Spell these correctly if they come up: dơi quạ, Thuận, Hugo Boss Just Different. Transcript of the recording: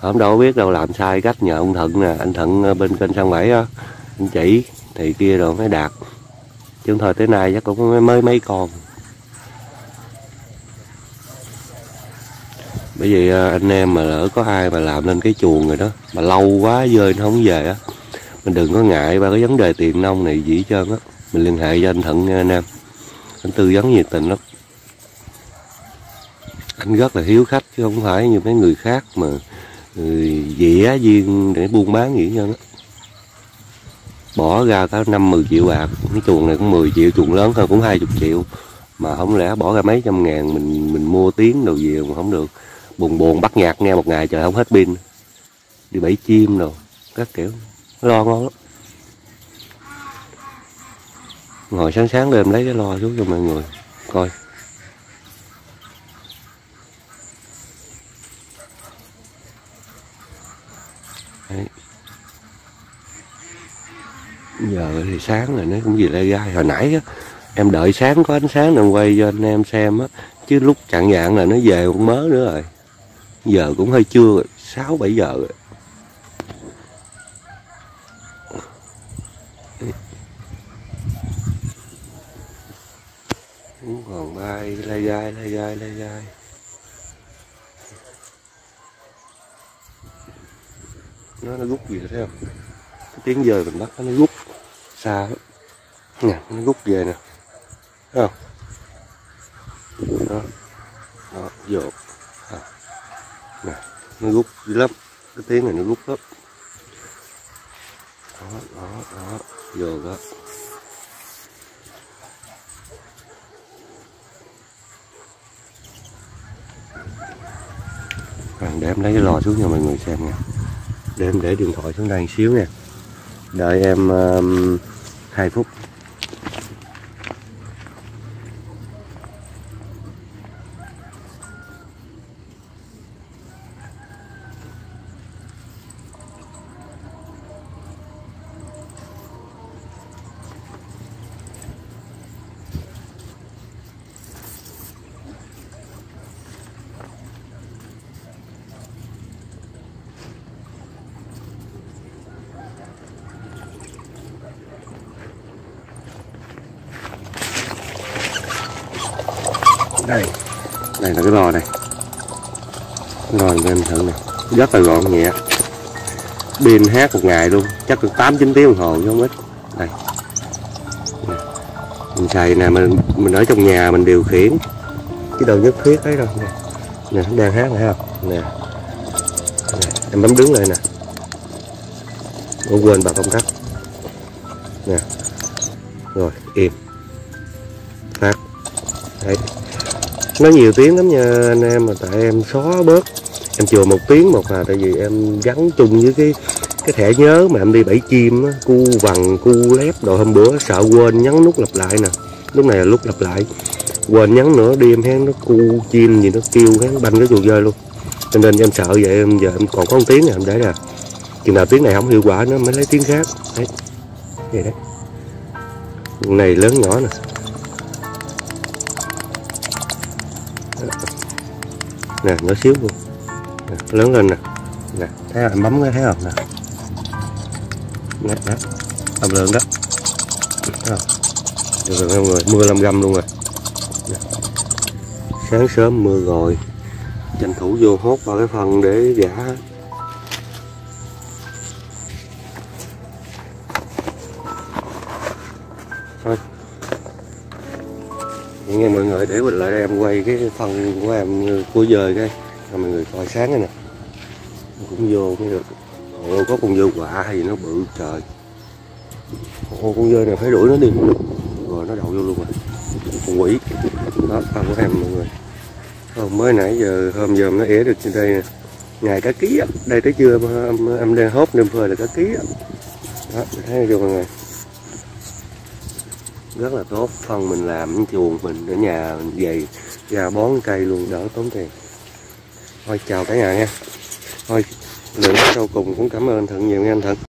Hôm đâu biết đâu làm sai cách, nhờ ông Thuận nè, anh Thuận bên kênh Sang Bảy á, anh chỉ thì kia rồi mới đạt. Chứ thời tới nay chắc cũng mới mấy con. Bởi vì anh em mà lỡ có ai mà làm lên cái chuồng rồi đó, mà lâu quá dơi nó không về á, mình đừng có ngại ba cái vấn đề tiền nông này gì hết trơn á. Mình liên hệ với anh Thuận nha anh em, anh tư vấn nhiệt tình lắm. Anh rất là hiếu khách chứ không phải như mấy người khác mà dĩa viên để buôn bán gì hết. Bỏ ra cả 5-10 triệu bạc, cái chuồng này cũng 10 triệu, chuồng lớn hơn cũng 20 triệu. Mà không lẽ bỏ ra mấy trăm ngàn mình mua tiếng đồ gì mà không được. Buồn bắt nhạc nghe một ngày trời không hết pin. Đi bẫy chim rồi, các kiểu, lo ngon lắm. Ngồi sáng đêm lấy cái lo xuống cho mọi người coi. Đấy. Giờ thì sáng rồi nó cũng gì lê gai. Hồi nãy á, em đợi sáng có ánh sáng em quay cho anh em xem á, chứ lúc chạng vạng là nó về một mớ nữa rồi. Giờ cũng hơi trưa rồi, 6-7 giờ rồi. Cũng còn bay lê gai. Nó rút gì thấy không? Cái tiếng dơi mình bắt nó rút xa lắm nè, nó rút về nè, thấy không? Đó, đó dột à. Nè, nó rút dữ lắm, cái tiếng này nó rút lắm. Đó dột đó. Còn để em lấy cái lò xuống cho mọi người xem nha. Để em để điện thoại xuống đây một xíu nha. Đợi em 2 phút. Đây là cái lò này, rồi em thử này, rất là gọn nhẹ, pin hát một ngày luôn, chắc được 8-9 tiếng đồng hồ chứ không ít. Đây, mình xài nè, mình ở trong nhà mình điều khiển, cái đầu nhất thiết ấy đâu nè, nó đang hát này không, nè, em bấm đứng lại nè, quên bật công tắc, nè, rồi im, hát, đấy. Nó nhiều tiếng lắm nha anh em, mà tại em xóa bớt, em chừa một tiếng một là tại vì em gắn chung với cái thẻ nhớ mà em đi bẫy chim á, cu vằn cu lép đồ hôm bữa sợ quên nhấn nút lặp lại nè, lúc này là lúc lặp lại, quên nhấn nữa đi em hén nó cu chim gì nó kêu hén banh cái chuột rơi luôn, cho nên em sợ vậy. Em giờ em còn có 1 tiếng này em để nè, chừng nào tiếng này không hiệu quả nữa mới lấy tiếng khác. Đấy, vậy đấy, con này lớn nhỏ nè. Nè, nhỏ xíu luôn nè, lớn lên nè. Nè, thấy không? Em bấm cái thấy không nè. Nè, đó. Âm lượng đó. Thấy không? Được rồi mọi người, mưa lâm râm luôn rồi. Nè. Sáng sớm mưa rồi. Tranh thủ vô hốt vào cái phần để giả. Thôi. Nghe mọi người, để mình lại đây em quay cái phần của em của dời đây cho mọi người coi sáng đây nè. Cũng vô mới được. Ồ, có con dơi quạ hay gì nó bự trời. Ồ, con dơi này phải đuổi nó đi. Rồi nó đậu vô luôn rồi. Con quỷ. Đó, phần của em mọi người. Mới nãy giờ hôm giờ nó ỉa được trên đây nè. Ngày cá ký á, đây tới trưa em đang hốt đêm phơi là cá ký á. Đó, thấy chưa mọi người? Rất là tốt, phần mình làm cái chuồng mình ở nhà mình về ra bón cây luôn, đỡ tốn tiền. Thôi chào cả nhà nha. Thôi, lượng sau cùng cũng cảm ơn Thuận nhiều nha anh Thuận.